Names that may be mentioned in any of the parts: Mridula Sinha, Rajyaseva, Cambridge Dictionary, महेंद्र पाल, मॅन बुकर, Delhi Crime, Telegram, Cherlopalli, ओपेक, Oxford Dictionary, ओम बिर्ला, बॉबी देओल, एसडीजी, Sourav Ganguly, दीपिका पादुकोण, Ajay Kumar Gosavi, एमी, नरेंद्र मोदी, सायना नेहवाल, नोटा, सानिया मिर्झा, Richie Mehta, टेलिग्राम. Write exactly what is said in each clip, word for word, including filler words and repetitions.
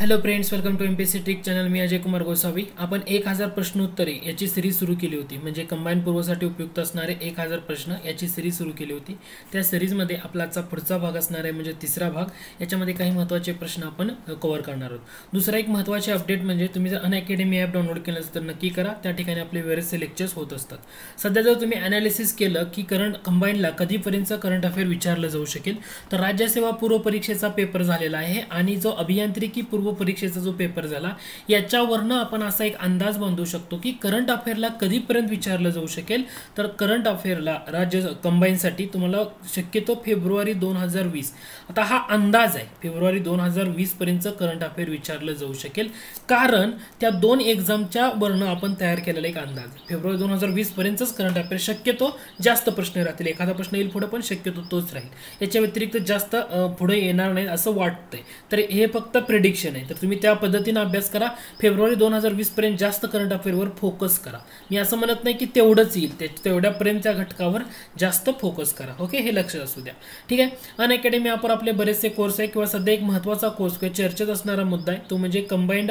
Hello friends, welcome to MPSC trick channel. मी अजय कुमार गोसावी। आपण एक हजार प्रश्नोत्तरे याची सिरीज सुरू केली होती, म्हणजे कंबाईन पूर्वसाठी उपयुक्त असणारे एक हजार प्रश्न याची सिरीज सुरू केली होती। त्या सिरीजमध्ये आपला आजचा पुढचा भाग असणार आहे, म्हणजे तिसरा भाग। याच्यामध्ये काही महत्त्वाचे प्रश्न आपण कव्हर करणार आहोत। दुसरा एक महत्त्वाचे अपडेट म्हणजे तुम्ही जर अनअकॅडमी ॲप डाउनलोड केलं असेल तर नक्की करा, त्या ठिकाणी आपले वेगवेगळे लेक्चर्स होत असतात। सध्या जर तुम्ही ॲनालिसिस केलं की करंट कंबाईनला कधीपर्यंतचा करंट अफेअर विचारलं जाऊ शकेल, तर राज्यसेवा पूर्व परीक्षेचा पेपर झालेला आहे आणि जो अभियांत्रिकी पूर्व परीक्षेचा जो पेपर झाला याच्यावरनं आपण असा एक अंदाज बांधू शकतो की करंट अफेअरला कधीपर्यंत विचारलं जाऊ शकेल। तर करंट अफेअरला राज्य कंबाईनसाठी तुम्हाला शक्यतो फेब्रुवारी दोन हजार वीस, आता हा अंदाज आहे, फेब्रुवारी दोन हजार वीस पर्यंतचं करंट अफेअर विचारलं जाऊ शकेल, कारण त्या दोन एक्झामच्या वरनं आपण तयार केलेला एक अंदाज आहे। फेब्रुवारी दोन हजार वीस पर्यंतच करंट अफेअर शक्यतो जास्त प्रश्न राहतील, एखादा प्रश्न येईल पुढे पण शक्यतो तोच राहील, याच्या व्यतिरिक्त जास्त पुढे येणार नाही असं वाटतंय। तर हे फक्त प्रेडिक्शन आहे, तर तुम्ही त्या पद्धतीने अभ्यास करा। फेब्रुवारी दोन हजार वीस पर्यंत जास्त करंट अफेअरवर फोकस करा। मी असं म्हणत नाही की तेवढंच येईल, तेवढ्यापर्यंतच्या घटकावर जास्त फोकस करा, ओके, हे लक्षात असू द्या, ठीक आहे। अनअकॅडमी ॲपवर आपले बरेचसे कोर्स आहे किंवा सध्या एक महत्त्वाचा कोर्स किंवा चर्चेत असणारा मुद्दा आहे तो म्हणजे कंबाईंड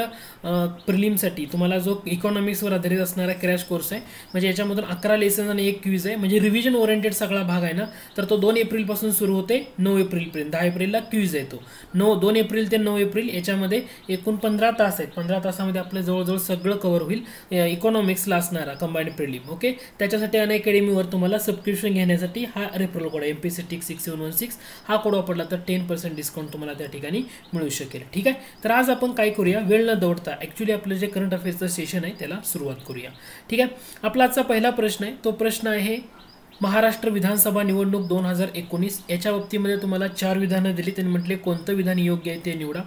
प्रिलिमसाठी तुम्हाला जो इकॉनॉमिक्सवर आधारित असणारा क्रॅश कोर्स आहे, म्हणजे याच्यामधून अकरा लेसन आणि एक क्विज आहे, म्हणजे रिव्हिजन ओरिएंटेड सगळा भाग आहे ना। तर तो दोन एप्रिलपासून सुरू होते, नऊ एप्रिलपर्यंत, दहा एप्रिलला क्विज आहे तो, नऊ दोन एप्रिल ते नऊ एप्रिल याच्या मध्ये एकूण पंधरा तास आहेत। पंधरा तासामध्ये आपलं जवळजवळ सगळं कव्हर होईल इकॉनॉमिक्सला असणारा कंबाईंड प्रिलिम, ओके। त्याच्यासाठी अनअकॅडमीवर तुम्हाला सबस्क्रिप्शन घेण्यासाठी हा referral code MPSC trick six seven one six, हा कोड वापरला तर टेन पर्सेंट डिस्काउंट तुम्हाला त्या ठिकाणी मिळू शकेल, ठीक आहे। तर आज आपण काय करूया, वेळ न दौडता ऍक्च्युली आपलं जे करंट अफेअर्सचं सेशन आहे त्याला सुरुवात करूया, ठीक आहे। आपला आजचा पहिला प्रश्न आहे तो प्रश्न आहे महाराष्ट्र विधानसभा निवडणूक दोन हजार एकोणीस याच्या बाबतीमध्ये तुम्हाला चार विधानं दिली, त्यांनी म्हटले कोणतं विधान योग्य आहे ते निवडा।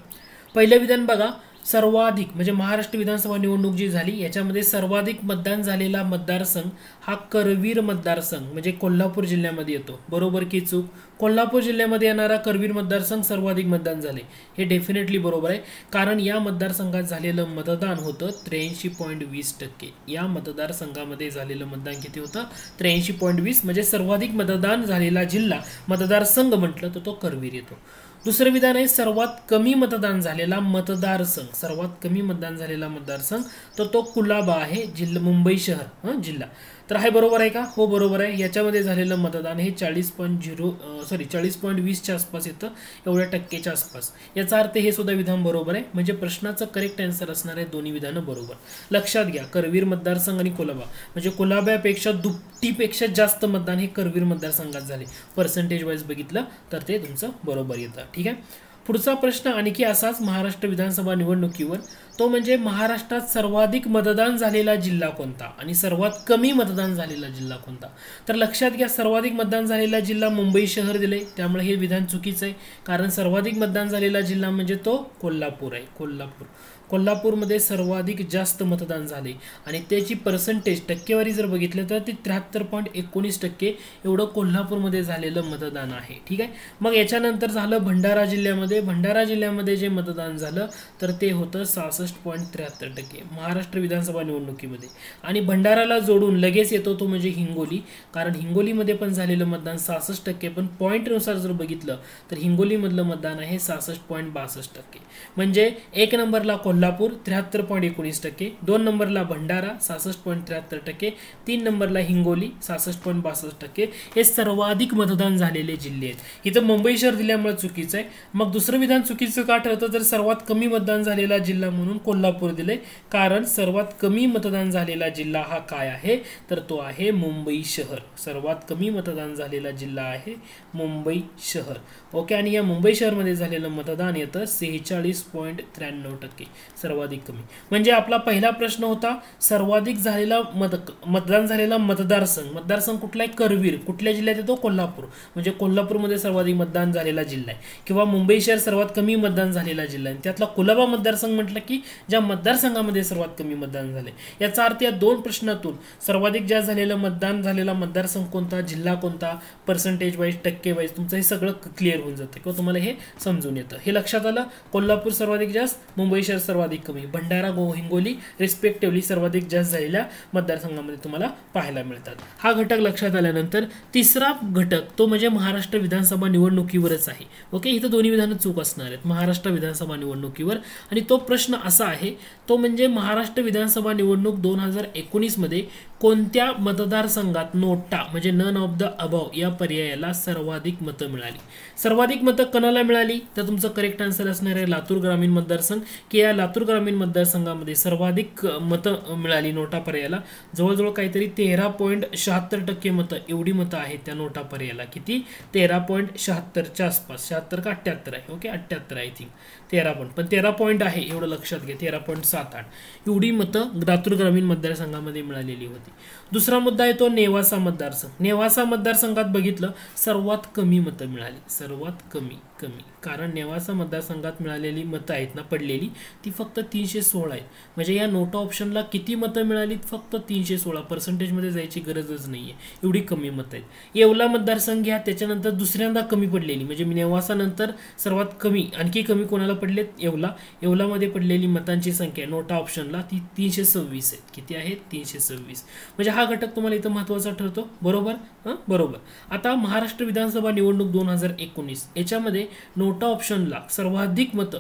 पहिले विधान बघा, सर्वाधिक म्हणजे महाराष्ट्र विधानसभा निवडणूक जी झाली याच्यामध्ये सर्वाधिक मतदान झालेला मतदारसंघ हा करवीर मतदारसंघ म्हणजे कोल्हापूर जिल्ह्यामध्ये येतो, बरोबर की चूक? कोल्हापूर जिल्ह्यामध्ये येणारा करवीर मतदारसंघ सर्वाधिक मतदान झाले, हे डेफिनेटली बरोबर आहे, कारण या मतदारसंघात झालेलं मतदान होतं त्र्याऐंशी पॉईंट वीस टक्के। या मतदारसंघामध्ये झालेलं मतदान किती होतं? त्र्याऐंशी पॉईंट वीस, म्हणजे सर्वाधिक मतदान झालेला जिल्हा मतदारसंघ म्हटलं तर तो करवीर येतो। दुसरं विधान आहे सर्वात कमी मतदान झालेला मतदारसंघ, सर्वात कमी मतदान झालेला मतदारसंघ तर तो कुलाबा आहे, जिल्हा मुंबई शहर हां जिल्हा, तर हे बरोबर आहे का? हो बरोबर आहे। याच्यामध्ये झालेलं मतदान हे चाळीस पॉईंट झिरो सॉरी चाळीस पॉईंट वीसच्या आसपास येतं, एवढ्या टक्केच्या आसपास, याचा अर्थ हे सुद्धा विधान बरोबर आहे, म्हणजे प्रश्नाचं करेक्ट आन्सर असणार आहे दोन्ही विधानं बरोबर। लक्षात घ्या, करवीर मतदारसंघ आणि कोलाबा म्हणजे कोलाब्यापेक्षा दुपटीपेक्षा जास्त मतदान हे करवीर मतदारसंघात झाले, पर्सेंटेज वाईज बघितलं तर ते तुमचं बरोबर येतं, ठीक आहे। पुढचा प्रश्न आणखी असाच महाराष्ट्र विधानसभा निवडणुकीवर, तो म्हणजे महाराष्ट्रात सर्वाधिक मतदान झालेला जिल्हा कोणता आणि सर्वात कमी मतदान झालेला जिल्हा कोणता? तर लक्षात घ्या, सर्वाधिक मतदान झालेला जिल्हा मुंबई शहर दिले, त्यामुळे हे विधान चुकीचं आहे, कारण सर्वाधिक मतदान झालेला जिल्हा म्हणजे तो कोल्हापूर आहे, कोल्हापूर। कोल्हापूरमध्ये सर्वाधिक जास्त मतदान झाले आणि त्याची पर्सेंटेज टक्केवारी जर बघितलं तर ती त्र्याहत्तर पॉईंट एकोणीस टक्के एवढं कोल्हापूरमध्ये झालेलं मतदान आहे, ठीक आहे। मग याच्यानंतर झालं भंडारा जिल्ह्यामध्ये, भंडारा जिल्ह्यामध्ये जे मतदान झालं तर ते होतं सहासष्ट पॉईंट त्र्याहत्तर टक्के महाराष्ट्र विधानसभा निवडणुकीमध्ये, आणि भंडाराला जोडून लगेच येतो तो म्हणजे हिंगोली, कारण हिंगोलीमध्ये पण झालेलं मतदान सहासष्ट टक्के, पण पॉईंटनुसार जर बघितलं तर हिंगोलीमधलं मतदान आहे सहासष्ट पॉईंट बासष्ट टक्के, म्हणजे एक नंबरला कोल्हापूर त्र्याहत्तर पॉईंट एकोणीस टक्के, दोन नंबरला भंडारा सहासष्ट पॉईंट त्र्याहत्तर टक्के, तीन नंबरला हिंगोली सहासष्ट पॉईंट बासष्ट टक्के, हे सर्वाधिक मतदान झालेले जिल्हे आहेत। इथं मुंबई शहर दिल्यामुळे चुकीचं आहे। मग दुसरं विधान चुकीचं का ठरतं? तर सर्वात कमी मतदान झालेला जिल्हा म्हणून कोल्हापूर दिले, कारण सर्वात कमी मतदान झालेला जिल्हा हा काय आहे तर तो आहे मुंबई शहर, सर्वात कमी मतदान झालेला जिल्हा आहे मुंबई शहर, ओके। आणि या मुंबई शहरमध्ये झालेलं मतदान येतं सेहेचाळीस पॉईंट त्र्याण्णव टक्के सर्वाधिक कमी, म्हणजे आपला पहिला प्रश्न होता सर्वाधिक झालेला मत मतदान झालेला मतदारसंघ, मतदारसंघ कुठला आहे? करवीर, कुठल्या जिल्ह्यात येतो? कोल्हापूर, म्हणजे कोल्हापूरमध्ये सर्वाधिक मतदान झालेला जिल्हा आहे, किंवा मुंबई शहर सर्वात कमी मतदान झालेला जिल्हा आहे, त्यातला कोलाबा मतदारसंघ म्हटलं की ज्या मतदारसंघामध्ये सर्वात कमी मतदान झाले, याचा अर्थ या दोन प्रश्नातून सर्वाधिक ज्या झालेलं मतदान झालेला मतदारसंघ कोणता, जिल्हा कोणता, पर्सेंटेज वाईज टक्के वाईज तुमचं हे सगळं क्लिअर होऊन जातं किंवा तुम्हाला हे समजून येतं, हे लक्षात आलं। कोल्हापूर सर्वाधिक जास्त, मुंबई शहर सर्वाधिक कमी, भंडारा गो हिंगोली रिस्पेक्टिव्हली सर्वाधिक जास्त झालेल्या मतदारसंघामध्ये तुम्हाला पाहायला मिळतात। हा घटक लक्षात आल्यानंतर तिसरा घटक तो म्हणजे महाराष्ट्र विधानसभा निवडणुकीवरच आहे, ओके। इथं दोन्ही विधानं चूक असणार आहेत महाराष्ट्र विधानसभा निवडणुकीवर। आणि तो प्रश्न असा आहे तो म्हणजे महाराष्ट्र विधानसभा निवडणूक दोन हजार एकोणीस मध्ये कोणत्या मतदारसंघात नोटा म्हणजे नन ऑफ द अबव या पर्यायाला सर्वाधिक मत मिळाली। सर्वाधिक मत कोणाला मिळाली तर तुमचं करेक्ट आन्सर असणार आहे लातूर ग्रामीण मतदारसंघ की या लातूर ग्रामीण मतदारसंघामध्ये सर्वाधिक मत मिळाली नोटा पर्यायाला जवळजवळ काहीतरी तेरा पॉइंट शहात्तर टक्के मत एवढी मत आहेत त्या नोटा पर्यायाला किती तेरा पॉइंट शहात्तरच्या आसपास शहात्तर का अठ्याहत्तर आहे ओके अठ्याहत्तर आय थिंक तेरा पॉइंट पण तेरा पॉइंट आहे एवढं लक्षात घ्या तेरा पॉइंट सात आठ एवढी मत लातूर ग्रामीण मतदारसंघामध्ये मिळालेली होती। दुसरा मुद्दा आहे तो नेवासा मतदारसंघ। नेवासा मतदारसंघात बघितलं सर्वात कमी मत मिळाली सर्वात कमी कमी कारण नेवासा मतदारसंघात मिळालेली मत आहेत ना पडलेली ती फक्त तीनशे सोळा आहे म्हणजे या नोटा ऑप्शनला किती मत मिळाली फक्त तीनशे सोळा पर्सेंटेज मध्ये जायची गरजच नाहीये एवढी कमी मत आहेत। येवला मतदारसंघ घ्या त्याच्यानंतर दुसऱ्यांदा कमी पडलेली म्हणजे नेवासानंतर सर्वात कमी आणखी कमी कोणाला पडलेत येवला येवला मध्ये पडलेली मतांची संख्या नोटा ऑप्शनला ती तीनशे सव्वीस आहे किती आहे तीनशे सव्वीस म्हणजे हा घटक तुम्हाला इथं महत्त्वाचा ठरतो बरोबर हां बरोबर। आता महाराष्ट्र विधानसभा निवडणूक दोन हजार एकोणीस याच्यामध्ये नोटा ऑप्शनला सर्वाधिक मत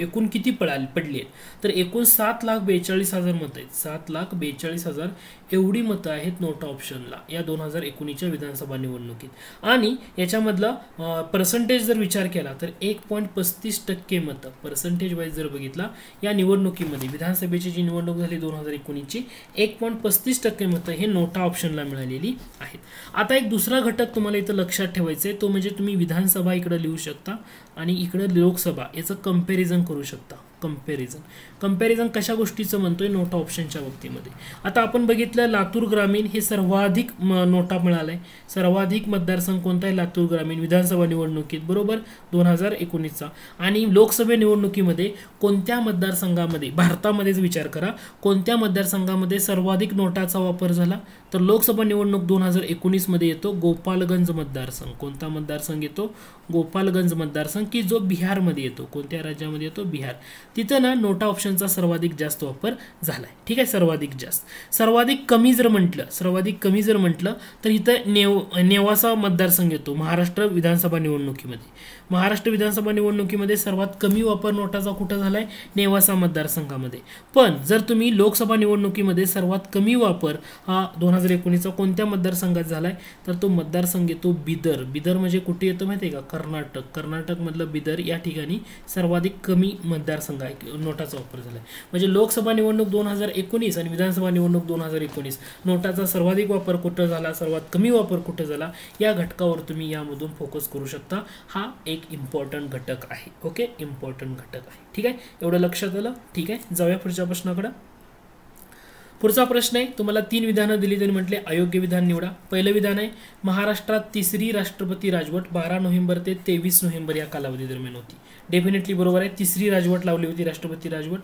एकूण किती पडाली पडली तर एकूण सात लाख बेचाळीस हजार मत आहेत सात लाख बेचाळीस हजार एवढी मतं आहेत नोटा ऑप्शनला या दोन हजार एकोणीसच्या विधानसभा निवडणुकीत। आणि याच्यामधला पर्सेंटेज जर विचार केला तर एक पॉईंट पस्तीस टक्के मतं पर्सेंटेज वाईज जर बघितला या निवडणुकीमध्ये विधानसभेची जी निवडणूक झाली दोन हजार एकोणीसची एक पॉईंट पस्तीस टक्के मतं हे नोटा ऑप्शनला मिळालेली आहेत। आता एक दुसरा घटक तुम्हाला इथं लक्षात ठेवायचा आहे तो म्हणजे तुम्ही विधानसभा इकडे लिहू शकता आणि इकडे लोकसभा याचं कंपॅरिझन करू शकता कंपॅरिझन कंपॅरिझन कशा गोष्टीचं म्हणतोय नोटा ऑप्शनच्या बाबतीमध्ये। आता आपण बघितलं लातूर ग्रामीण हे सर्वाधिक नोटा मिळालाय सर्वाधिक मतदारसंघ कोणता आहे लातूर ग्रामीण विधानसभा निवडणुकीत बरोबर दोन हजार एकोणीसचा। आणि लोकसभा निवडणुकीमध्ये कोणत्या मतदारसंघामध्ये भारतामध्येच विचार करा कोणत्या मतदारसंघामध्ये सर्वाधिक नोटाचा वापर झाला तर लोकसभा निवडणूक दोन हजार एकोणीसमध्ये येतो गोपालगंज मतदारसंघ। कोणता मतदारसंघ येतो गोपालगंज मतदारसंघ की जो बिहारमध्ये येतो कोणत्या राज्यामध्ये येतो बिहार तिथं ना नोटा ऑप्शनचा सर्वाधिक जास्त वापर झाला आहे ठीक आहे सर्वाधिक जास्त। सर्वाधिक कमी जर म्हटलं सर्वाधिक कमी जर म्हटलं तर इथं नेव नेवासा मतदारसंघ येतो महाराष्ट्र विधानसभा निवडणुकीमध्ये महाराष्ट्र विधानसभा निवडणुकीमध्ये सर्वात कमी वापर नोटाचा कुठं झाला आहे नेवासा मतदारसंघामध्ये। पण जर तुम्ही लोकसभा निवडणुकीमध्ये सर्वात कमी वापर हा दोन हजार एकोणीसचा कोणत्या मतदारसंघात झाला आहे तर तो मतदारसंघ येतो बिदर। बिदर म्हणजे कुठे येतो माहिती आहे का कर्नाटक कर्नाटकमधलं बिदर या ठिकाणी सर्वाधिक कमी मतदारसंघ नोटाचा वापर झाला म्हणजे लोकसभा निवडणूक दोन हजार एकोणीस आणि विधानसभा निवडणूक दोन हजार एकोणीस नोटाचा सर्वाधिक वापर कुठं झाला सर्वात कमी वापर कुठं झाला या घटकावर तुम्ही यामधून फोकस करू शकता हा एक इम्पॉर्टंट घटक आहे ओके इम्पॉर्टंट घटक आहे ठीक आहे एवढं लक्षात आलं ठीक आहे। जाऊया पुढच्या प्रश्नाकडे। पुढचा प्रश्न आहे तुम्हाला तीन विधानं दिली तरी म्हटले अयोग्य विधान निवडा। पहिलं विधान आहे महाराष्ट्रात तिसरी राष्ट्रपती राजवट बारा नोव्हेंबर ते तेवीस नोव्हेंबर या कालावधी दरम्यान होती डेफिनेटली बरोबर आहे तिसरी राजवट लावली होती राष्ट्रपती राजवट।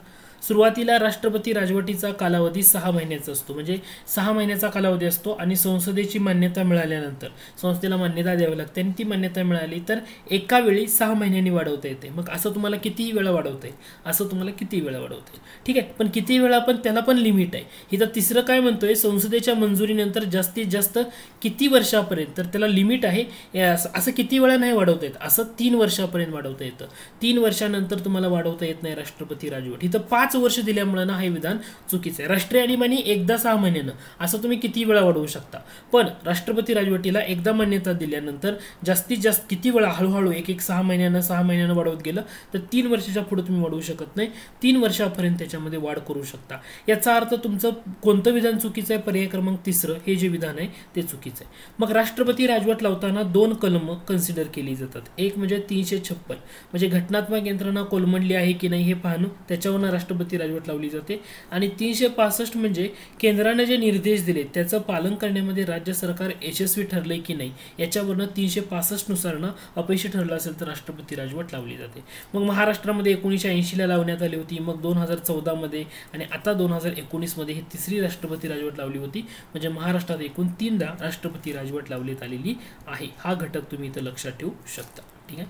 सुरुवातीला राष्ट्रपती राजवटीचा कालावधी सहा महिन्याचा असतो म्हणजे सहा महिन्याचा कालावधी असतो आणि संसदेची मान्यता मिळाल्यानंतर संस्थेला मान्यता द्यावी लागते आणि ती मान्यता मिळाली तर एका वेळी सहा महिन्यांनी वाढवता येते मग असं तुम्हाला कितीही वेळा वाढवता येईल असं तुम्हाला किती वेळा वाढवता येईल ठीक आहे पण किती वेळा पण त्याला पण लिमिट आहे। इथं तिसरं काय म्हणतोय संसदेच्या मंजुरीनंतर जास्तीत जास्त किती वर्षापर्यंत तर त्याला लिमिट आहे असं किती वेळा नाही वाढवता येत असं तीन वर्षापर्यंत वाढवता येतं तीन वर्षानंतर तुम्हाला वाढवता येत नाही राष्ट्रपती राजवट। इथं पाच वर्ष दिल्यामुळे ना हे विधान चुकीचं आहे। राष्ट्रीय आणीबाणी एकदा सहा महिन्यानं असं तुम्ही किती वेळा वाढवू शकता पण राष्ट्रपती राजवटीला एकदा मान्यता दिल्यानंतर जास्तीत जास्त किती वेळा हळूहळू एक एक सहा महिन्यानं सहा महिन्यानं वाढवत गेलं तर तीन वर्षाच्या पुढे तुम्ही वाढवू शकत नाही तीन वर्षापर्यंत त्याच्यामध्ये वाढ करू शकता। याचा अर्थ तुमचं कोणतं विधान चुकीचं आहे पर्याय क्रमांक तिसरं हे जे विधान आहे ते चुकीचं आहे। मग राष्ट्रपती राजवट लावताना दोन कलम कन्सिडर केली जातात एक म्हणजे तीनशे छप्पन म्हणजे घटनात्मक यंत्रणा कोलमडली आहे की नाही हे पाहणं त्याच्यावरनं राष्ट्रपती राजवट लावली जाते आणि तीनशे पासष्ट म्हणजे केंद्राने जे निर्देश दिले त्याचं पालन करण्यामध्ये राज्य सरकार यशस्वी ठरले की नाही याच्यावरनं तीनशे पासष्ट नुसारनं अपयशी ठरलं असेल तर राष्ट्रपती राजवट लावली जाते। मग महाराष्ट्रामध्ये एकोणीसशे ऐंशीला लावण्यात आली होती मग दोन हजार चौदामध्ये आणि आता दोन हजार एकोणीसमध्ये तिसरी राष्ट्रपती राजवट लावली होती म्हणजे महाराष्ट्रात एकूण तीनदा राष्ट्रपती राजवट लावण्यात आलेली आहे हा घटक तुम्ही इथं लक्षात ठेवू शकता ठीक आहे।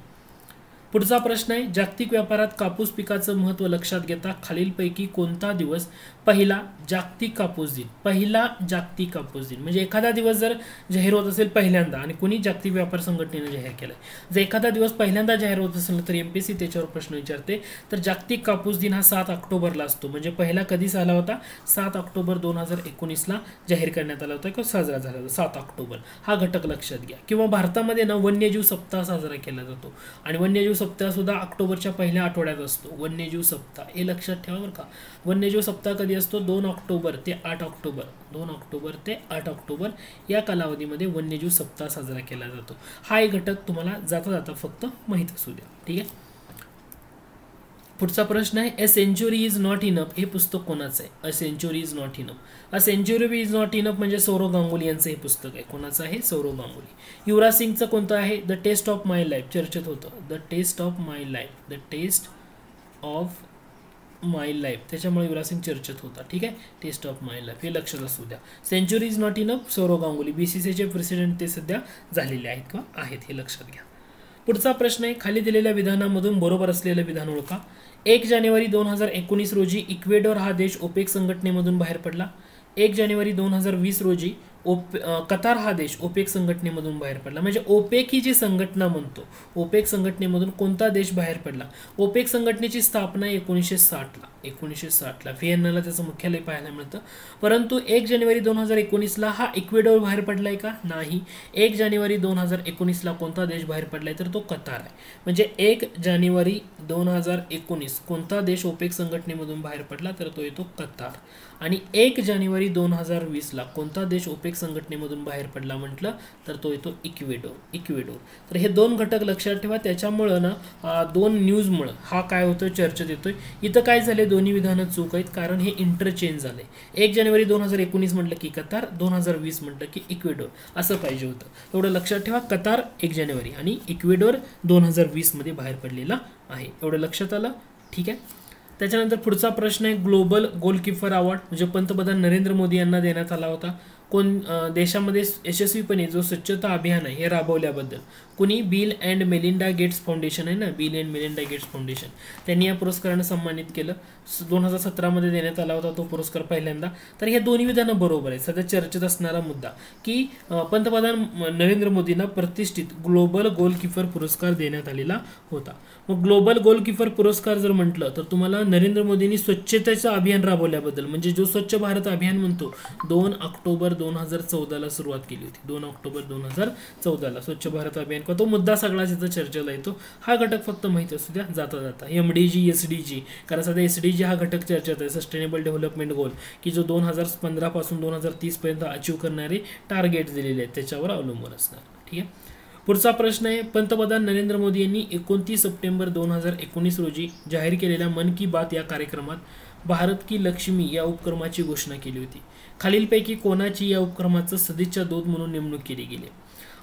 पुढचा प्रश्न आहे, जागतिक व्यापारात कापूस पिकाचं महत्त्व लक्षात घेता खालीलपैकी कोणता दिवस पहिला जागतिक कापूस दिन? पहिला जागतिक कापूस दिन म्हणजे एखादा दिवस जर जाहीर होत असेल पहिल्यांदा आणि कोणी जागतिक व्यापार संघटनेने जाहीर केला, जर एखादा दिवस पहिल्यांदा जाहीर होत असेल तर एमपीएससी त्याच्यावर प्रश्न विचारते. तर जागतिक कापूस दिन हा सात ऑक्टोबरला असतो. म्हणजे पहिला कधी झाला होता? सात ऑक्टोबर दोन हजार एकोणीसला जाहीर करण्यात आला होता किंवा साजरा झाला होता. सात ऑक्टोबर हा घटक लक्षात घ्या. किंवा भारतामध्ये ना वन्यजीव सप्ताह साजरा केला जातो आणि वन्यजीव सप्ताह सुद्धा ऑक्टोबरच्या पहिल्या आठवड्यात असतो. वन्यजीव सप्ताह हे लक्षात ठेवा बरं का. वन्यजीव सप्ताह कधी असतो? दोन ऑक्टोबर ते आठ ऑक्टोबर दोन ऑक्टोबर ते आठ ऑक्टोबर या कालावधीमध्ये वन्यजीव सप्ताह साजरा केला जातो. हा एक घटक तुम्हाला जाता जाता फक्त माहीत असू द्या. ठीक आहे, पुढचा प्रश्न आहे, a century is not enough हे पुस्तक कोणाचं आहे? A century is not enough. A century is not enough म्हणजे सौरव गांगुली यांचं हे पुस्तक आहे. कोणाचं आहे? सौरव गांगुली. युवराज सिंगचं कोणतं आहे? The test of my life चर्चेत होतं. The test of my life the test of my life त्याच्यामुळे युवराज सिंग चर्चेत होता. ठीक आहे, टेस्ट ऑफ माय लाईफ हे लक्षात असू द्या. Century is not enough Saurav Ganguly. बीसीसीचे प्रेसिडेंट ते सध्या झालेले आहेत किंवा आहेत हे लक्षात घ्या. पुढचा प्रश्न आहे, खाली दिलेल्या विधानामधून बरोबर असलेलं विधान ओळखा. एक जानेवारी दोन हजार एकोणीस रोजी इक्वेडॉर हा देश ओपेक संघटनेमधून बाहेर पडला. एक जानेवारी दोन हजार वीस रोजी ओप कतार हा देश ओपेक संघटनेमधून बाहेर पडला. म्हणजे ओपेक ही जी संघटना म्हणतो, ओपेक संघटनेमधून कोणता देश बाहेर पडला? ओपेक संघटनेची स्थापना एकोणीसशे साठला एकोणीसशे साठला व्हिएन्नाला त्याचं मुख्यालय पाहायला मिळतं. परंतु एक जानेवारी दोन हजार एकोणीसला हा इक्वेडॉर बाहेर पडला आहे का? नाही. एक जानेवारी दोन हजार एकोणीसला कोणता देश बाहेर पडला आहे? तर तो कतार आहे. म्हणजे एक जानेवारी दोन हजार एकोणीस कोणता देश ओपेक संघटनेमधून बाहेर पडला? तर तो येतो कतार. आणि एक जानेवारी दोन हजार वीसला कोणता देश ओपेक संघटनेमधून बाहेर पडला म्हटलं तर तो येतो इक्वेडोर. इक्वेडोर तर हे दोन घटक लक्षात ठेवा. त्याच्यामुळं ना दोन न्यूजमुळं हा काय होतो चर्चेत येतोय. इथं काय झाले, दोन्ही विधानं चूक आहेत कारण हे इंटरचेंज झाले. एक जानेवारी दोन हजार एकोणीस म्हटलं की कतार, दोन हजार वीस म्हटलं की इक्वेडोर असं पाहिजे होतं. एवढं लक्षात ठेवा. कतार एक जानेवारी आणि इक्वेडोर दोन हजार वीसमध्ये बाहेर पडलेला आहे. एवढं लक्षात आलं. ठीक आहे, त्याच्यानंतर पुढचा प्रश्न आहे, ग्लोबल गोलकीपर अवॉर्ड म्हणजे पंतप्रधान नरेंद्र मोदी यांना देण्यात आला होता. कोण देशामध्ये यशस्वीपणे जो स्वच्छता अभियान आहे हे राबवल्याबद्दल? कोणी? Bill and Melinda Gates foundation आहे ना, Bill and Melinda Gates foundation, त्यांनी या पुरस्कारानं सन्मानित केलं. दोन हजार सतरामध्ये देण्यात आला होता तो पुरस्कार पहिल्यांदा. तर हे दोन्ही विधानं बरोबर आहे. सध्या चर्चेत असणारा मुद्दा की पंतप्रधान नरेंद्र मोदींना प्रतिष्ठित ग्लोबल गोलकीपर पुरस्कार देण्यात आलेला होता. मग ग्लोबल गोलकीपर पुरस्कार जर म्हटलं तर तुम्हाला नरेंद्र मोदींनी स्वच्छतेचं अभियान राबवल्याबद्दल, म्हणजे जो स्वच्छ भारत अभियान म्हणतो, दोन ऑक्टोबर दोन हजार चौदाला सुरुवात केली होती. दोन ऑक्टोबर दोन हजार चौदाला स्वच्छ भारत अभियान का तो मुद्दा सगळा जिथं चर्चेला येतो. हा घटक फक्त माहिती असू द्या जाता जाता. एमडीजी, एसडीजी, कारण सध्या एसडीजी हा घटक चर्चेत आहे, सस्टेनेबल डेव्हलपमेंट गोल, की जो दोन हजार पंधरा पासून दोन हजार तीस पर्यंत अचीव करणारे टार्गेट दिलेले आहेत त्याच्यावर अवलंबून असणार. ठीक आहे, पुढचा प्रश्न आहे, पंतप्रधान नरेंद्र मोदी यांनी एकोणतीस सप्टेंबर दोन हजार एकोणीस रोजी जाहीर केलेल्या मन की बात या कार्यक्रमात भारत की लक्ष्मी या उपक्रमाची घोषणा केली होती. खालीलपैकी कोणाची या उपक्रमाचं सदिच्छा दूत म्हणून नेमणूक केली गेली?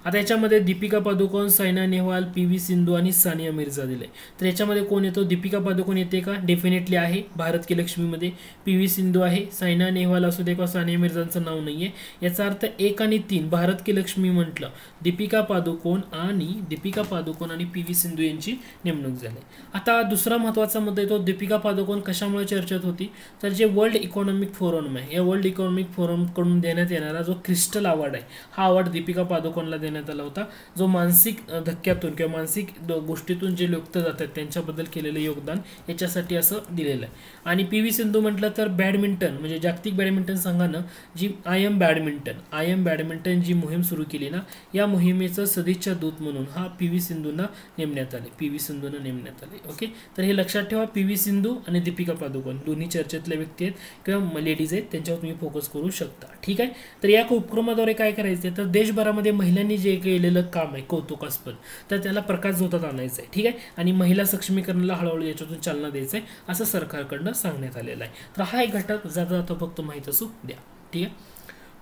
आता याच्यामध्ये दीपिका पादुकोण, सायना नेहवाल, पी व्ही सिंधू आणि सानिया मिर्झा दिले. तर याच्यामध्ये कोण येतो? दीपिका पादुकोण येते का? डेफिनेटली आहे. भारत की लक्ष्मीमध्ये पी व्ही सिंधू आहे. सायना नेहवाल असू दे किंवा सानिया मिर्झांचं नाव नाही आहे. याचा अर्थ एक आणि तीन. भारत की लक्ष्मी म्हटलं दीपिका पादुकोण आणि दीपिका पादुकोण आणि पी व्ही सिंधू यांची नेमणूक झाली. आता दुसरा महत्त्वाचा मुद्दा येतो, दीपिका पादुकोण कशामुळे चर्चेत होती? तर जे वर्ल्ड इकॉनॉमिक फोरम आहे या वर्ल्ड इकॉनॉमिक फोरमकडून देण्यात येणारा जो क्रिस्टल अवॉर्ड आहे हा अवॉर्ड दीपिका पादुकोणला देण्यात आला होता, जो मानसिक धक्क्यातून किंवा मानसिक गोष्टीतून जे लोक जातात त्यांच्याबद्दल केलेलं योगदान याच्यासाठी असं दिलेलं आहे. आणि पी व्ही सिंधू म्हटलं तर बॅडमिंटन म्हणजे जागतिक बॅडमिंटन संघानं जी I am badminton I am badminton जी मोहीम सुरू केली ना, या मोहिमेचं सदिच्छा दूत म्हणून हा पी व्ही सिंधूंना नेमण्यात आले पी व्ही सिंधूंना नेमण्यात आले. ओके, तर हे लक्षात ठेवा. पी व्ही सिंधू आणि दीपिका पादुकोण दोन्ही चर्चेतल्या व्यक्ती आहेत किंवा लेडीज आहेत, त्यांच्यावर तुम्ही फोकस करू शकता. ठीक आहे, तर या उपक्रमाद्वारे काय करायचे तर देशभरामध्ये महिलांनी जे केलेलं काम आहे कौतुकास्पद तर त्याला प्रकाश झोतात आणायचं आहे. ठीक आहे, आणि महिला सक्षमीकरणाला हळूहळू याच्यातून चालना द्यायचं आहे असं सरकारकडनं सांगण्यात आलेलं आहे. तर हा एक घटक जाता जाता फक्त माहीत असू द्या. ठीक आहे,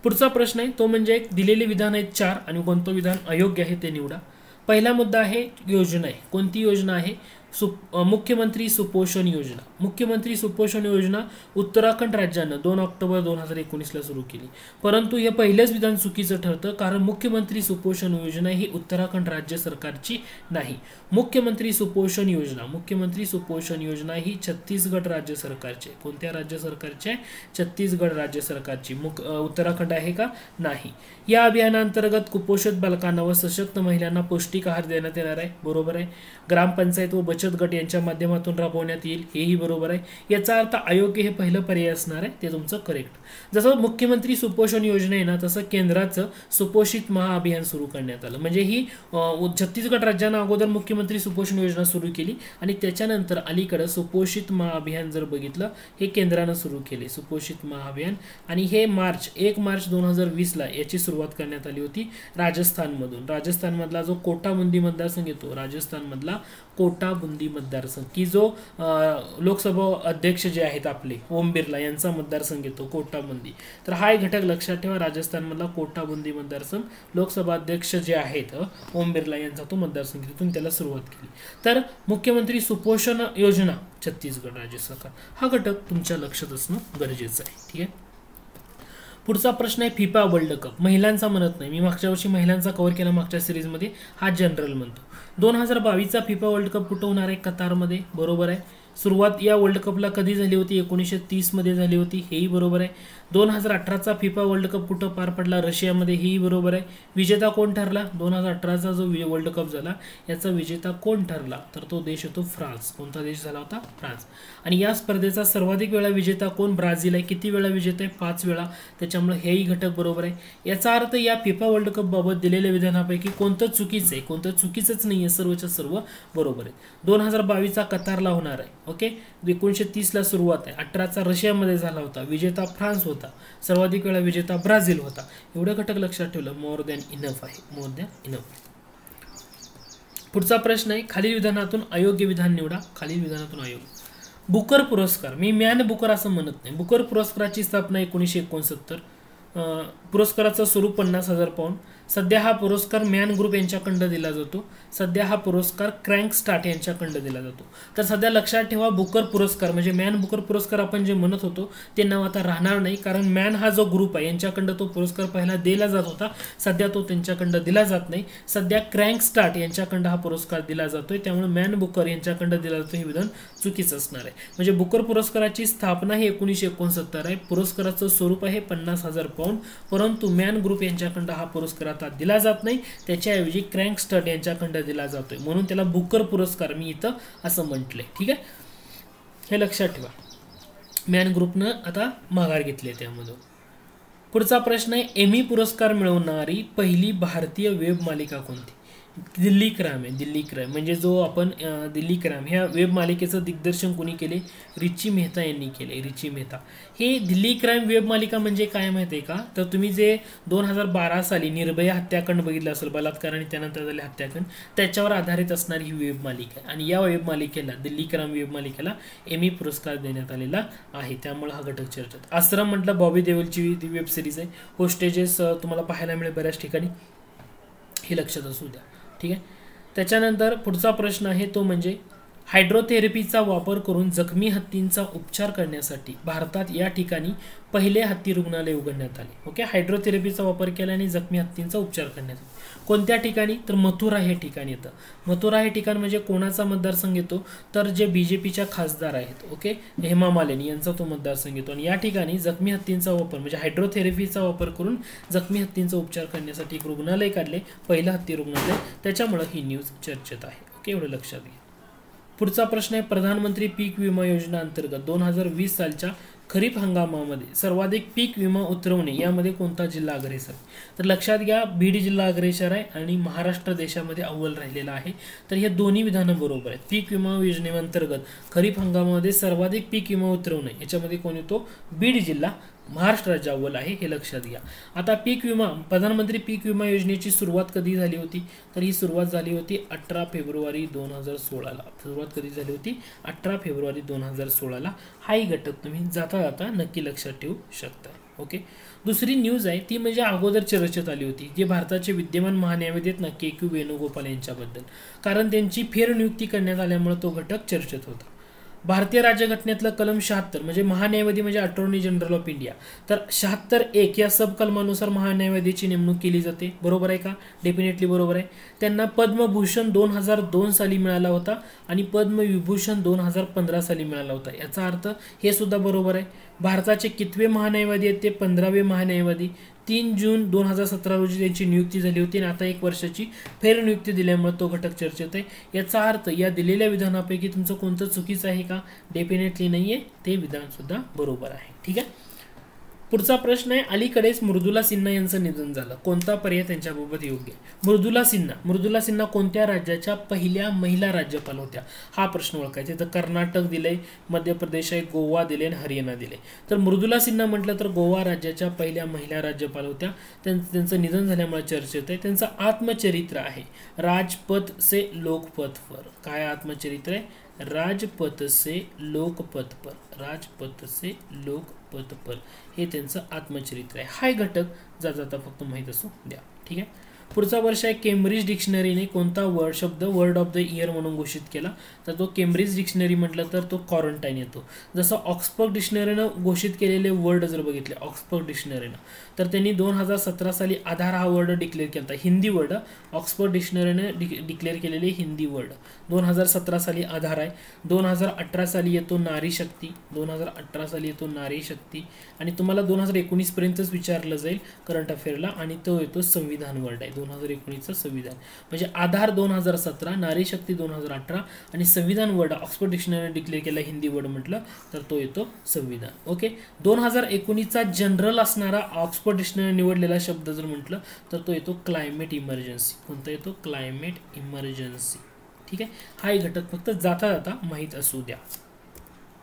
पुढचा प्रश्न आहे तो म्हणजे दिलेले विधान आहेत चार आणि कोणतं विधान अयोग्य आहे ते निवडा. पहिला मुद्दा आहे योजना आहे. कोणती योजना आहे? सु मुख्यमंत्री सुपोषण योजना. मुख्यमंत्री सुपोषण योजना उत्तराखंड राज्यानं दोन ऑक्टोबर दोन हजार एकोणीसला सुरू केली, परंतु हे पहिलेच विधान चुकीचं ठरतं, कारण मुख्यमंत्री सुपोषण योजना ही उत्तराखंड राज्य सरकारची नाही. मुख्यमंत्री सुपोषण योजना मुख्यमंत्री सुपोषण योजना ही छत्तीसगड राज्य सरकारची. कोणत्या राज्य सरकारची? छत्तीसगड राज्य सरकारची. उत्तराखंड आहे का? नाही. या अभियानांतर्गत कुपोषित बालकांना व सशक्त महिलांना पौष्टिक आहार देण्यात येणार आहे, बरोबर आहे. ग्रामपंचायत व बचत गट यांच्या माध्यमातून राबवण्यात येईल, हेही बरोबर आहे. याचा अर्थ आयोग हे पहिलं पर्याय असणार आहे, ते तुमचं करेक्ट. जसं मुख्यमंत्री सुपोषण योजना आहे ना, तसं केंद्राचं सुपोषित महाअभियान सुरू करण्यात आलं. म्हणजे ही छत्तीसगड राज्यानं अगोदर मुख्यमंत्री सुपोषण योजना सुरू केली आणि त्याच्यानंतर अलीकडे सुपोषित महाअभियान जर बघितलं हे केंद्रानं सुरू केले सुपोषित महाअभियान. आणि हे मार्च एक मार्च दोन हजार वीसला याची सुरुवात करण्यात आली होती राजस्थानमधून. राजस्थानमधला जो कोटा बुंदी मतदारसंघ येतो, राजस्थानमधला कोटा बुंदी मतदारसंघ की जो लोकसभा अध्यक्ष जे आहेत आपले ओम बिर्ला यांचा मतदारसंघ येतो कोटा बुंदी. तर हा एक घटक लक्षात ठेवा, राजस्थानमधला कोटा बुंदी मतदारसंघ लोकसभा अध्यक्ष जे आहेत ओम बिर्ला यांचा तो मतदारसंघ, तिथून त्याला सुरुवात केली. तर मुख्यमंत्री सुपोषण योजना छत्तीसगड राज्य सरकार हा घटक तुमच्या लक्षात असणं गरजेचं आहे. ठीक आहे. पुढचा प्रश्न आहे फिफा वर्ल्ड कप. महिलांचा म्हणत नाही, मी मागच्या वर्षी महिलांचा कव्हर केला मागच्या सिरीजमध्ये, हा जनरल म्हणतो. दोन हजार बावीसचा फिफा वर्ल्ड कप कुठं होणार आहे? कतारमध्ये, बरोबर आहे. सुरुवात या वर्ल्ड कपला कधी झाली होती? एकोणीसशे तीसमध्ये झाली होती, हेही बरोबर आहे. दोन हजार अठराचा फिफा वर्ल्ड कप कुठं पार पडला? रशियामध्ये, हेही बरोबर आहे. विजेता कोण ठरला? दोन हजार अठराचा जो वर्ल्ड कप झाला याचा विजेता कोण ठरला? तर तो देश होतो फ्रान्स. कोणता देश झाला होता? फ्रान्स. आणि या स्पर्धेचा सर्वाधिक वेळा विजेता कोण? ब्राझील आहे. किती वेळा विजेता आहे? पाच वेळा. त्याच्यामुळे हेही घटक बरोबर आहे. याचा अर्थ या फिफा वर्ल्ड कपबाबत दिलेल्या विधानापैकी कोणतं चुकीचं आहे? कोणतं चुकीचंच नाही आहे, सर्वच्या सर्व बरोबर आहे. दोन हजार बावीसचा कतारला होणार आहे. ओके, एकोणीसशे तीसला सुरुवात आहे. अठराचा रशियामध्ये झाला होता, विजेता फ्रान्स होता, सर्वाधिक वेळा विजेता ब्राझील होता. एवढं घटक लक्षात ठेवलं, मोर दॅन इनफ आहे, मोर दॅन इनफ. पुढचा प्रश्न आहे खालील विधानातून अयोग्य विधान निवडा. खालील विधानातून अयोग्य. बुकर पुरस्कार, मी म्यान बुकर असं म्हणत नाही. बुकर पुरस्काराची स्थापना एकोणीसशे एकोणसत्तर. पुरस्काराचं स्वरूप पन्नास हजार पाऊंड. सध्या हा पुरस्कार मॅन ग्रुप यांच्याकडं दिला जातो. सध्या हा पुरस्कार क्रँक स्टार्ट यांच्याकडं दिला जातो. तर सध्या लक्षात ठेवा, बुकर पुरस्कार म्हणजे मॅन बुकर पुरस्कार आपण जे म्हणत होतो ते नाव आता राहणार नाही, कारण मॅन हा जो ग्रुप आहे यांच्याकडं तो पुरस्कार पहिला दिला जात होता, सध्या तो त्यांच्याकडं दिला जात नाही. सध्या क्रँक स्टार्ट यांच्याकडं हा पुरस्कार दिला जातोय, त्यामुळे मॅन बुकर यांच्याकडं दिला जातो हे विधान चुकीचं असणार आहे. म्हणजे बुकर पुरस्काराची स्थापना ही एकोणीसशे एकोणसत्तर आहे. पुरस्काराचं स्वरूप आहे पन्नास हजार पाऊंड, परंतु मॅन ग्रुप यांच्याकडं हा पुरस्कार दिला जात नाही, त्याच्याऐवजी क्रँक स्टार्ट यांच्याकडे दिला जातोय, म्हणून त्याला बुकर पुरस्कार मी इथं असं म्हटलंय. ठीक आहे, हे लक्षात ठेवा. मॅन ग्रुपनं आता माघार घेतली त्यामधून. पुढचा प्रश्न आहे एमी पुरस्कार मिळवणारी पहिली भारतीय वेब मालिका कोणती? दिल्ली क्राइम आहे. दिल्ली क्राइम म्हणजे जो आपण दिल्ली क्राइम ह्या वेब मालिकेचं दिग्दर्शन कोणी केले? रिची मेहता यांनी केले. रिची मेहता हे दिल्ली क्राइम वेब मालिका म्हणजे काय माहिती आहे का? तर तुम्ही जे दोन हजार बारा साली निर्भया हत्याकांड बघितलं असेल, बलात्कार आणि त्यानंतर झाले हत्याकांड, त्याच्यावर आधारित असणारी ही वेब मालिका आहे. आणि या वेब मालिकेला, दिल्ली क्राइम वेब मालिकेला एमी पुरस्कार देण्यात आलेला आहे, त्यामुळे हा घटक चर्चेत. आश्रम म्हटलं बॉबी देओलची ती वेब सिरीज आहे. होस्टेजेस तुम्हाला पाहायला मिळेल बऱ्याच ठिकाणी, हे लक्षात असू द्या. ठीक आहे. त्याच्यानंतर पुढचा प्रश्न आहे तो म्हणजे हायड्रोथेरपीचा वापर करून जखमी हत्तींचा उपचार करण्यासाठी भारतात या ठिकाणी पहिले हत्ती रुग्णालय उघडण्यात आले. ओके, हायड्रोथेरपीचा वापर केल्याने जखमी हत्तींचा उपचार करण्यात आला. कोणत्या ठिकाणी? तर मथुरा हे ठिकाण येतं. मथुरा हे ठिकाण म्हणजे कोणाचा मतदारसंघ येतो? तर जे बी जे पीच्या खासदार आहेत, ओके, हेमा मालिनी यांचा तो मतदारसंघ येतो. आणि या ठिकाणी जखमी हत्तींचा वापर म्हणजे हायड्रोथेरपीचा वापर करून जखमी हत्तींचा उपचार करण्यासाठी एक रुग्णालय काढले, पहिलं हत्ती रुग्णालय, त्याच्यामुळे ही न्यूज चर्चेत आहे. ओके, एवढं लक्षात घ्या. पुढचा प्रश्न आहे प्रधानमंत्री पीक विमा योजना अंतर्गत दोन हजार वीस सालच्या खरीप हंगामामध्ये सर्वाधिक पीक विमा उतरवणे यामध्ये कोणता जिल्हा अग्रेसर? तर लक्षात घ्या, बीड जिल्हा अग्रेसर आहे आणि महाराष्ट्र देशामध्ये अव्वल राहिलेला आहे. तर हे दोन्ही विधानं बरोबर आहेत. पीक विमा योजनेअंतर्गत खरीप हंगामामध्ये सर्वाधिक पीक विमा उतरवणे याच्यामध्ये कोण येतो? बीड जिल्हा महाराष्ट्र राज्य अव्वल आहे, हे लक्षात घ्या. आता पीक विमा, प्रधानमंत्री पीक विमा योजनेची सुरुवात कधी झाली होती? तर ही सुरुवात झाली होती अठरा फेब्रुवारी दोन हजार सोळाला सुरुवात कधी झाली होती? अठरा फेब्रुवारी दोन हजार सोळाला हाही घटक तुम्ही जाता जाता नक्की लक्षात ठेवू शकता. ओके, दुसरी न्यूज आहे ती म्हणजे अगोदर चर्चेत आली होती, जे भारताचे विद्यमान महान्यायवादी आहेत ना, के के वेणुगोपाल यांच्याबद्दल, कारण त्यांची फेरनियुक्ती करण्यात आल्यामुळे तो घटक चर्चेत होता. भारतीय राज्यघटनेतलं कलम शहात्तर म्हणजे महान्यायवादी म्हणजे अटॉर्नी जनरल ऑफ इंडिया, तर शहात्तर एक या सब कलमानुसार महान्यायवादीची नेमणूक केली जाते, बरोबर आहे का? डेफिनेटली बरोबर आहे. त्यांना पद्मभूषण दोन हजार दोन साली मिळाला होता आणि पद्मविभूषण दोन हजार पंधरा साली मिळाला होता. याचा अर्थ हे सुद्धा बरोबर आहे. भारताचे कितवे महान्यायवादी आहेत? ते पंधरावे महान्यायवादी. तीन जून दोन हजार सतरा रोजी त्यांची नियुक्ती झाली होती आणि आता एक वर्षाची फेरनियुक्ती दिल्यामुळे तो घटक चर्चेत आहे. याचा अर्थ या दिलेल्या विधानापैकी तुमचं कोणतं चुकीचं आहे का? डेफिनेटली नाही आहे, ते विधानसुद्धा बरोबर आहे. ठीक आहे, पुढचा प्रश्न आहे. अलीकडेच मृदुला सिन्हा यांचं निधन झालं, कोणता पर्याय त्यांच्याबाबत योग्य आहे? मृदुला सिन्हा मृदुला सिन्हा कोणत्या राज्याच्या पहिल्या महिला राज्यपाल होत्या? हा प्रश्न ओळखायचा. तर कर्नाटक दिले, मध्य प्रदेश आहे, गोवा दिले आणि हरियाणा दिले. तर मृदुला सिन्हा म्हटलं तर गोवा राज्याच्या पहिल्या महिला राज्यपाल होत्या. त्यांचं निधन झाल्यामुळे चर्चेत आहे. त्यांचं आत्मचरित्र आहे राजपथ से लोकपथ पर. काय आत्मचरित्र आहे? राजपथ से लोकपथ पर. राजपथ से लोकपथ पर हे त्यांचं आत्मचरित्र आहे. हा घटक जाता जाता फक्त माहित असू द्या. ठीक आहे, पुढचा वर्ष आहे. केम्ब्रिज डिक्शनरीने कोणता वर्ड शब्द वर्ड ऑफ द इयर म्हणून घोषित केला? तर तो केम्ब्रिज डिक्शनरी म्हटलं तर तो क्वारंटाईन येतो. जसं ऑक्सफर्ड डिक्शनरीनं घोषित केलेले वर्ड जर बघितले ऑक्सफर्ड डिक्शनरीनं, तर त्यांनी दोन हजार सतरा साली आधार हा वर्ड डिक्लेअर केला होता. हिंदी वर्ड ऑक्सफर्ड डिक्शनरीने डि डिक्लेअर केलेले हिंदी वर्ड दोन हजार सतरा साली आधार आहे. दोन हजार अठरा साली येतो नारी शक्ती. दोन हजार अठरा साली येतो नारी शक्ती आणि तुम्हाला दोन हजार एकोणीसपर्यंतच विचारलं जाईल करंट अफेअरला आणि तो येतो संविधान वर्ड आहे. दोन हजार एकोणीसचं संविधान म्हणजे आधार दोन हजार सतरा, नारीशक्ती दोन हजार अठरा आणि संविधान वर्ड ऑक्सफर्ड डिक्शनरीने डिक्लेअर केला हिंदी वर्ड म्हटलं तर तो येतो संविधान. ओके, दोन हजार एकोणीसचा जनरल असणारा ऑक्सफर्ड डिक्शनरी निवडलेला शब्द जर म्हटलं तर तो येतो क्लायमेट इमर्जन्सी. कोणता येतो? Climate emergency. ठीक आहे, हाही घटक फक्त जाता जाता माहीत असू द्या.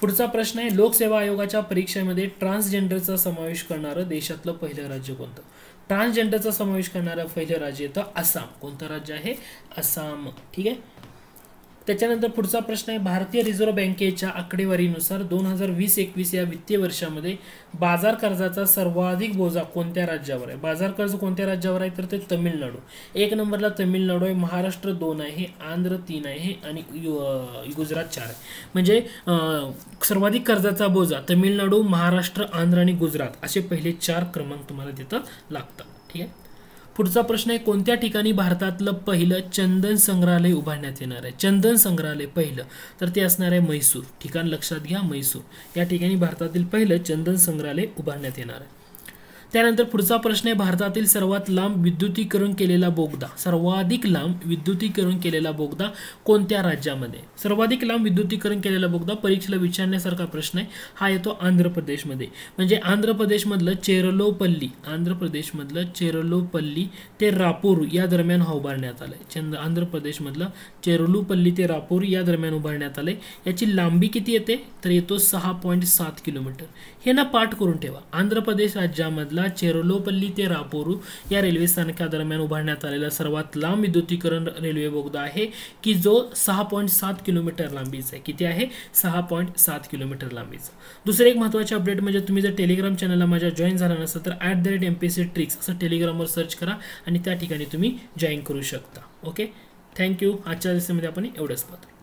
पुढचा प्रश्न आहे. लोकसेवा आयोगाच्या परीक्षेमध्ये ट्रान्सजेंडरचा समावेश करणारं देशातलं पहिलं राज्य कोणतं? ट्रान्सजेंडरचा समावेश करणारं पहिलं राज्य येतं आसाम. कोणतं राज्य आहे? आसाम. ठीक आहे, त्याच्यानंतर पुढचा प्रश्न आहे. भारतीय रिझर्व्ह बँकेच्या आकडेवारीनुसार दोन हजार वीस एकवीस या वित्तीय वर्षामध्ये बाजार कर्जाचा सर्वाधिक बोजा कोणत्या राज्यावर आहे? बाजार कर्ज कोणत्या राज्यावर आहे? तर ते तमिळनाडू. एक नंबरला तमिळनाडू आहे, महाराष्ट्र दोन आहे, आंध्र तीन आहे आणि गुजरात चार आहे. म्हणजे सर्वाधिक कर्जाचा बोजा तमिळनाडू, महाराष्ट्र, आंध्र आणि गुजरात असे पहिले चार क्रमांक तुम्हाला तिथं लागतात. ठीक आहे, पुढचा प्रश्न आहे. कोणत्या ठिकाणी भारतातलं पहिलं चंदन संग्रहालय उभारण्यात येणार आहे? चंदन संग्रहालय पहिलं तर ते असणार आहे म्हैसूर. ठिकाण लक्षात घ्या, म्हैसूर या ठिकाणी भारतातील पहिलं चंदन संग्रहालय उभारण्यात येणार आहे. त्यानंतर पुढचा प्रश्न आहे. भारतातील सर्वात लांब विद्युतीकरण केलेला बोगदा, सर्वाधिक लांब विद्युतीकरण केलेला बोगदा कोणत्या राज्यामध्ये? सर्वाधिक लांब विद्युतीकरण केलेला बोगदा परीक्षेला विचारण्यासारखा प्रश्न आहे. हा येतो आंध्र प्रदेशमध्ये. म्हणजे आंध्र प्रदेशमधलं चेरलोपल्ली, आंध्र प्रदेशमधलं चेरलोपल्ली ते रापूर या दरम्यान हा उभारण्यात आलं आहे. चंद आंध्र प्रदेशमधलं चेरलोपल्ली ते रापूर या दरम्यान उभारण्यात आलं आहे. याची लांबी किती येते? तर येतो सहा पॉईंट सात किलोमीटर. हे ना पाठ करून ठेवा. आंध्र प्रदेश राज्यामधला चेरलोपल्ली ते रापोरू या रेल्वे स्थानकादरम्यान उभारण्यात आलेला सर्वात लांब विद्युतीकरण रेल्वे बोगदा आहे की जो सहा पॉईंट सात किलोमीटर लांबीचा आहे. किती आहे? सहा पॉईंट सात किलोमीटर लांबीचा. दुसरे एक महत्त्वाचे अपडेट म्हणजे तुम्ही जर टेलिग्राम चॅनलला माझ्या जॉईन झाला नसेल तर at the rate M P S C tricks असं टेलिग्रामवर सर्च करा आणि त्या ठिकाणी तुम्ही जॉईन करू शकता. Okay, thank you. आजच्या दिवसामध्ये आपण एवढंच पाहतो.